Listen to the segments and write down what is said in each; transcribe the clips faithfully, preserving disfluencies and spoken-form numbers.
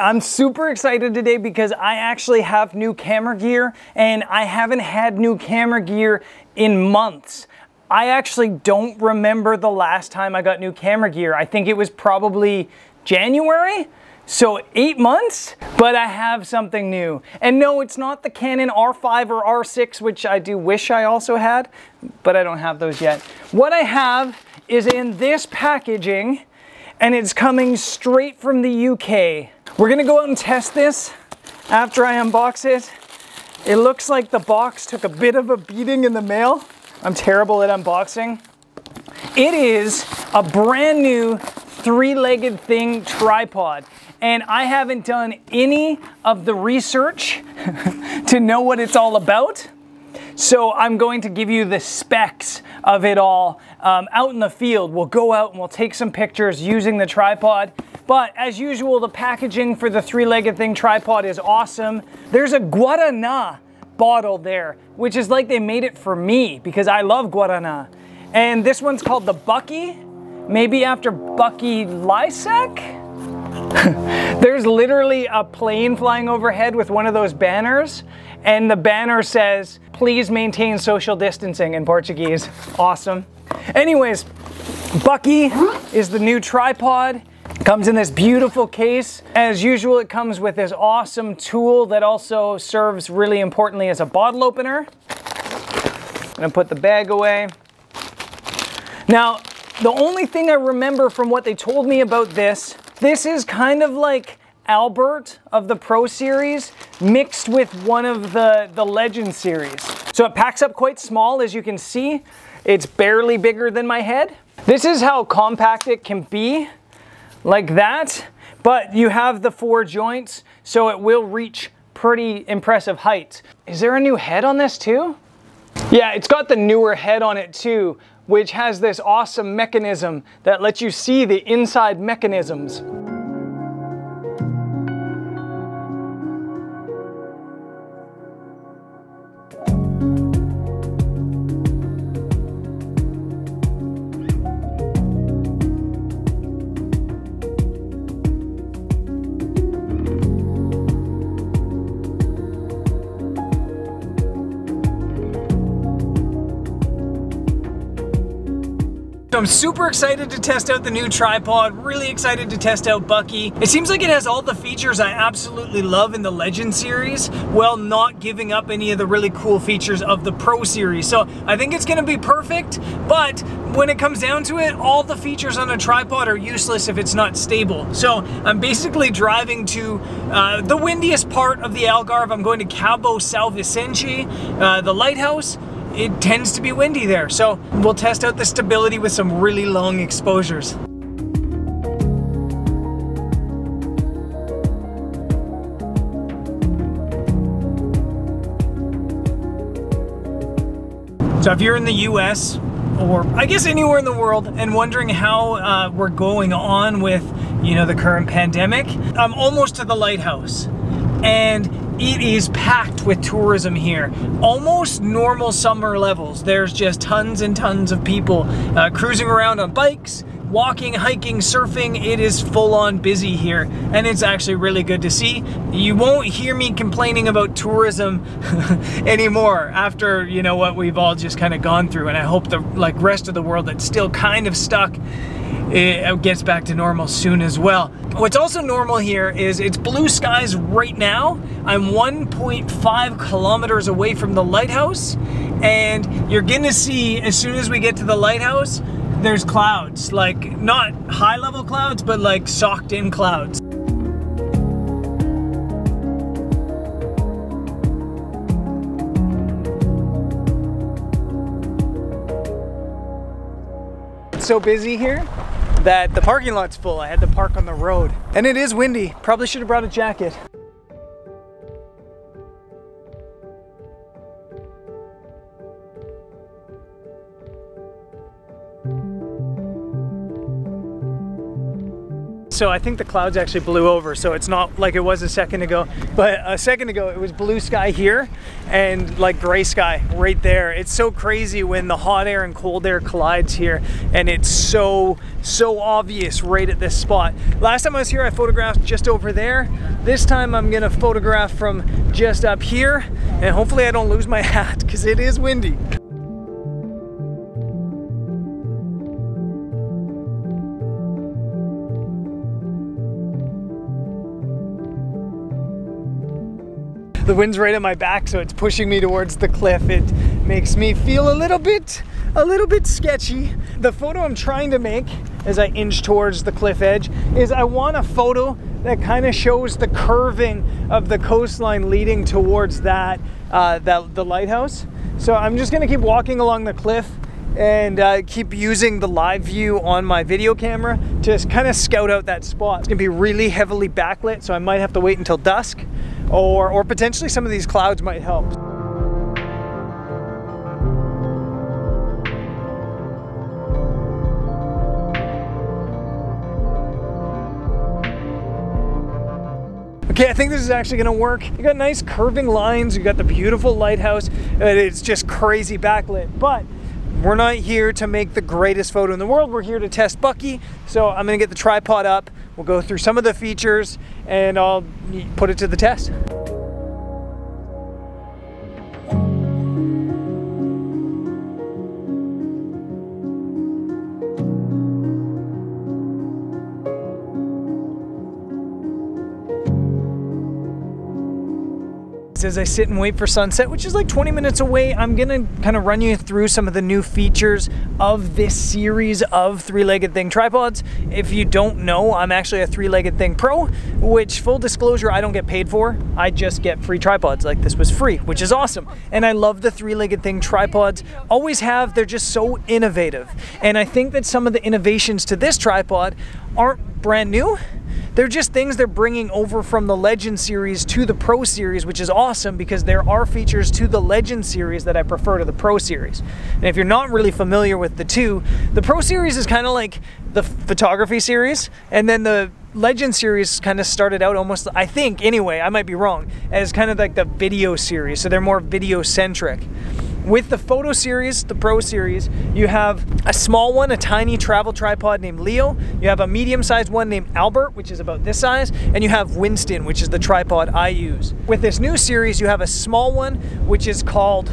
I'm super excited today because I actually have new camera gear, and I haven't had new camera gear in months. I actually don't remember the last time I got new camera gear. I think it was probably January, so eight months, but I have something new. And no, it's not the Canon R five or R six, which I do wish I also had, but I don't have those yet. What I have is in this packaging, and it's coming straight from the U K. We're gonna go out and test this after I unbox it. It looks like the box took a bit of a beating in the mail. I'm terrible at unboxing. It is a brand new three-legged thing tripod. And I haven't done any of the research to know what it's all about. So I'm going to give you the specs of it all um, out in the field. We'll go out and we'll take some pictures using the tripod. But as usual, the packaging for the three-legged thing tripod is awesome. There's a guaraná bottle there, which is like they made it for me because I love guaraná. And this one's called the Bucky, maybe after Bucky Lasek? There's literally a plane flying overhead with one of those banners, and the banner says, "Please maintain social distancing" in Portuguese. Awesome. Anyways, Bucky is the new tripod. Comes in this beautiful case. As usual, it comes with this awesome tool that also serves really importantly as a bottle opener. I'm gonna put the bag away. Now, the only thing I remember from what they told me about this, this is kind of like Albert of the Pro Series mixed with one of the, the Legend Series. So it packs up quite small, as you can see. It's barely bigger than my head. This is how compact it can be, like that, but you have the four joints, so it will reach pretty impressive heights. Is there a new head on this too? Yeah, it's got the newer head on it too, which has this awesome mechanism that lets you see the inside mechanisms. So I'm super excited to test out the new tripod, really excited to test out Bucky. It seems like it has all the features I absolutely love in the Legend series, while not giving up any of the really cool features of the Pro series. So I think it's gonna be perfect, but when it comes down to it, all the features on a tripod are useless if it's not stable. So I'm basically driving to uh, the windiest part of the Algarve. I'm going to Cabo São Vicente, uh, the lighthouse. It tends to be windy there, so we'll test out the stability with some really long exposures. So if you're in the U S, or I guess anywhere in the world, and wondering how uh, we're going on with, you know, the current pandemic, I'm almost to the lighthouse. And it is packed with tourism here. Almost normal summer levels. There's just tons and tons of people uh, cruising around on bikes, walking, hiking, surfing. It is full-on busy here, and it's actually really good to see. You won't hear me complaining about tourism anymore after, you know, what we've all just kind of gone through, and I hope the like rest of the world that's still kind of stuck, it gets back to normal soon as well. What's also normal here is it's blue skies right now. I'm one point five kilometers away from the lighthouse, and you're gonna see as soon as we get to the lighthouse, there's clouds, like not high level clouds, but like socked in clouds. It's so busy here that the parking lot's full. I had to park on the road. And it is windy. Probably should have brought a jacket. So I think the clouds actually blew over, so it's not like it was a second ago. But a second ago, it was blue sky here and like gray sky right there. It's so crazy when the hot air and cold air collides here, and it's so, so obvious right at this spot. Last time I was here, I photographed just over there. This time I'm gonna photograph from just up here, and hopefully I don't lose my hat because it is windy. The wind's right at my back, so it's pushing me towards the cliff. It makes me feel a little bit, a little bit sketchy. The photo I'm trying to make as I inch towards the cliff edge is I want a photo that kind of shows the curving of the coastline leading towards that, uh, that the lighthouse. So I'm just gonna keep walking along the cliff and uh, keep using the live view on my video camera to kind of scout out that spot. It's gonna be really heavily backlit, so I might have to wait until dusk. Or, or potentially some of these clouds might help. Okay, I think this is actually gonna work. You got nice curving lines, you got the beautiful lighthouse, and it's just crazy backlit. But we're not here to make the greatest photo in the world, we're here to test Bucky. So I'm gonna get the tripod up, we'll go through some of the features, and I'll put it to the test. As I sit and wait for sunset, which is like twenty minutes away, I'm gonna kind of run you through some of the new features of this series of three-legged thing tripods. If you don't know, I'm actually a three-legged thing pro, which, full disclosure, I don't get paid for. I just get free tripods. Like, this was free, which is awesome. And I love the three-legged thing tripods. Always have. They're just so innovative. And I think that some of the innovations to this tripod aren't brand new. They're just things they're bringing over from the Legend Series to the Pro Series, which is awesome because there are features to the Legend Series that I prefer to the Pro Series. And if you're not really familiar with the two, the Pro Series is kind of like the photography series, and then the Legend Series kind of started out almost, I think anyway, I might be wrong, as kind of like the video series, so they're more video-centric. With the photo series, the Pro Series, you have a small one, a tiny travel tripod named Leo. You have a medium-sized one named Albert, which is about this size, and you have Winston, which is the tripod I use. With this new series, you have a small one, which is called,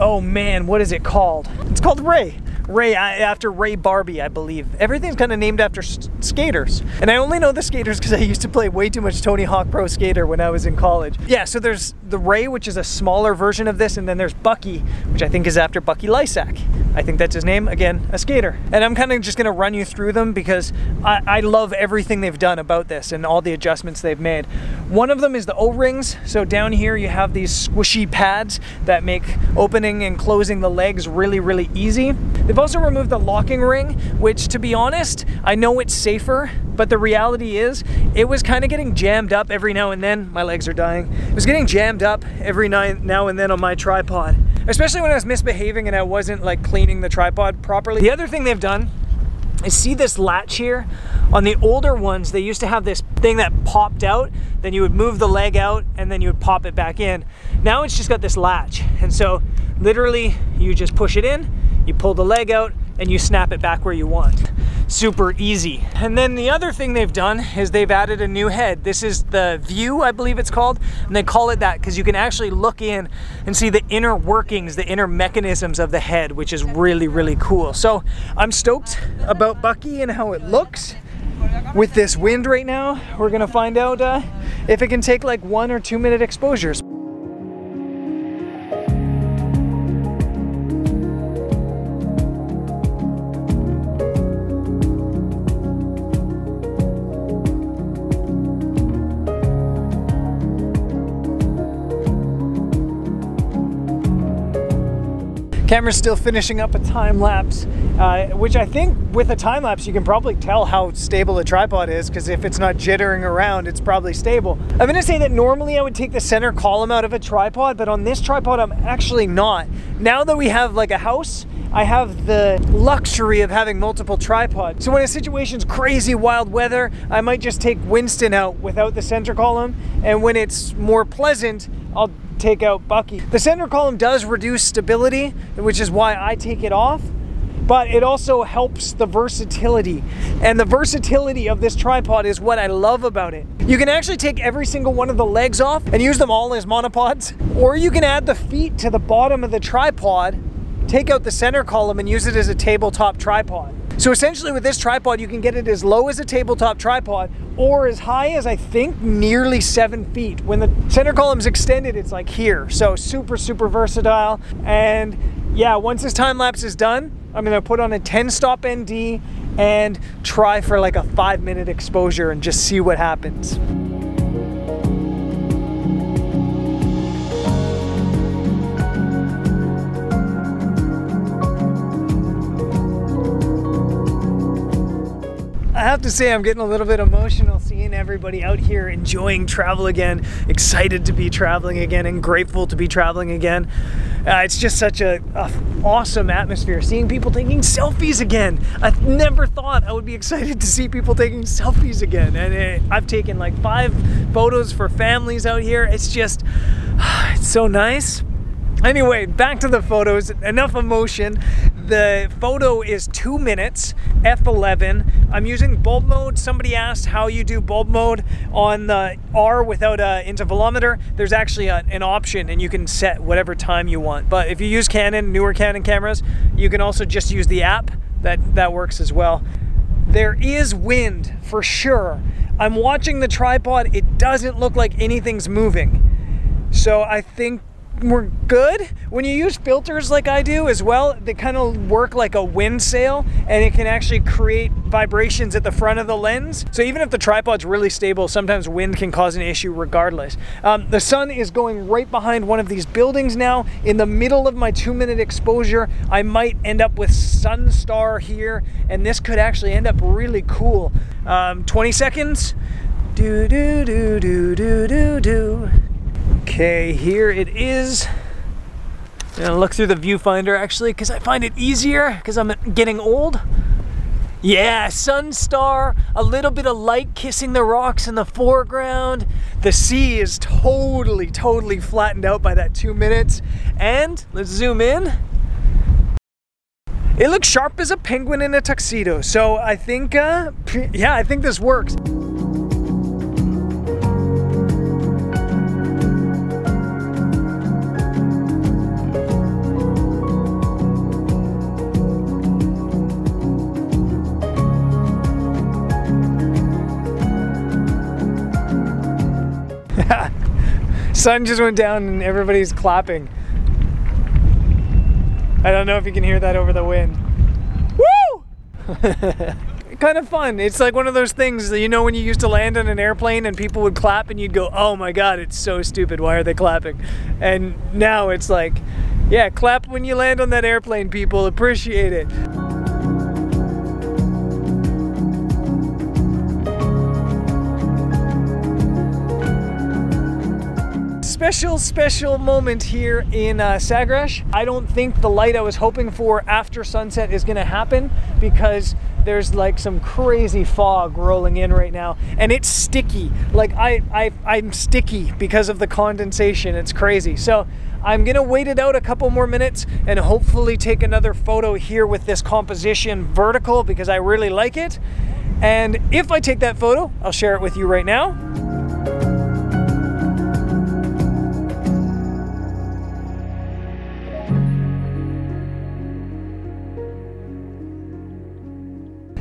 oh man, what is it called? It's called Ray. Ray, after Ray Barbie, I believe. Everything's kind of named after skaters. And I only know the skaters because I used to play way too much Tony Hawk Pro Skater when I was in college. Yeah, so there's the Ray, which is a smaller version of this, and then there's Bucky, which I think is after Bucky Lasek. I think that's his name, again, a skater. And I'm kind of just gonna run you through them because I, I love everything they've done about this and all the adjustments they've made. One of them is the O-rings. So down here you have these squishy pads that make opening and closing the legs really, really easy. They've also removed the locking ring, which, to be honest, I know it's safer, but the reality is it was kind of getting jammed up every now and then. My legs are dying. It was getting jammed up every now and then on my tripod, especially when I was misbehaving and I wasn't like cleaning the tripod properly. The other thing they've done is, see this latch here? On the older ones, they used to have this thing that popped out, then you would move the leg out and then you would pop it back in. Now it's just got this latch. And so literally you just push it in, you pull the leg out, and you snap it back where you want. Super easy. And then the other thing they've done is they've added a new head. This is the view, I believe it's called, and they call it that because you can actually look in and see the inner workings, the inner mechanisms of the head, which is really, really cool. So I'm stoked about Bucky and how it looks. With this wind right now, we're gonna find out uh, if it can take like one or two minute exposures. Camera's still finishing up a time lapse, uh, which I think with a time lapse you can probably tell how stable a tripod is, because if it's not jittering around, it's probably stable. I'm gonna say that normally I would take the center column out of a tripod, but on this tripod I'm actually not. Now that we have like a house, I have the luxury of having multiple tripods. So when a situation's crazy wild weather, I might just take Winston out without the center column, and when it's more pleasant, I'll take out Bucky. The center column does reduce stability, which is why I take it off, but it also helps the versatility. And the versatility of this tripod is what I love about it. You can actually take every single one of the legs off and use them all as monopods, or you can add the feet to the bottom of the tripod, take out the center column, and use it as a tabletop tripod. So essentially with this tripod, you can get it as low as a tabletop tripod or as high as, I think, nearly seven feet. When the center column's extended, it's like here. So super, super versatile. And yeah, once this time lapse is done, I'm gonna put on a ten stop N D and try for like a five minute exposure and just see what happens. I have to say I'm getting a little bit emotional seeing everybody out here enjoying travel again, excited to be traveling again, and grateful to be traveling again. Uh, it's just such a, a awesome atmosphere, seeing people taking selfies again. I never thought I would be excited to see people taking selfies again, and it, I've taken like five photos for families out here. It's just, it's so nice. Anyway, back to the photos, enough emotion. The photo is two minutes, F eleven. I'm using bulb mode. Somebody asked how you do bulb mode on the R without an intervalometer. There's actually a, an option, and you can set whatever time you want. But if you use Canon, newer Canon cameras, you can also just use the app. That, that works as well. There is wind, for sure. I'm watching the tripod. It doesn't look like anything's moving. So I think we're good. When you use filters like I do as well, they kind of work like a wind sail, and it can actually create vibrations at the front of the lens. So even if the tripod's really stable, sometimes wind can cause an issue regardless. Um, the sun is going right behind one of these buildings now. In the middle of my two minute exposure, I might end up with Sun Star here, and this could actually end up really cool. Um, twenty seconds. Do, do, do, do, do, do, do. Okay, here it is. I'm gonna look through the viewfinder actually, because I find it easier because I'm getting old. Yeah, Sun Star, a little bit of light kissing the rocks in the foreground. The sea is totally, totally flattened out by that two minutes. And let's zoom in. It looks sharp as a penguin in a tuxedo. So I think, uh, yeah, I think this works. Sun just went down and everybody's clapping. I don't know if you can hear that over the wind. Woo! Kind of fun. It's like one of those things that, you know, when you used to land on an airplane and people would clap and you'd go, oh my God, it's so stupid. Why are they clapping? And now it's like, yeah, clap when you land on that airplane, people. Appreciate it. Special, special moment here in uh, Sagres. I don't think the light I was hoping for after sunset is gonna happen because there's like some crazy fog rolling in right now, and it's sticky. Like I, I, I'm sticky because of the condensation, it's crazy. So I'm gonna wait it out a couple more minutes and hopefully take another photo here with this composition vertical because I really like it. And if I take that photo, I'll share it with you right now.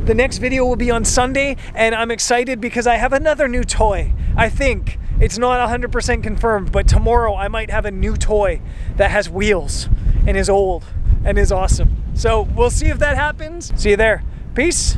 The next video will be on Sunday, and I'm excited because I have another new toy. I think it's not one hundred percent confirmed, but tomorrow I might have a new toy that has wheels and is old and is awesome. So we'll see if that happens. See you there. Peace.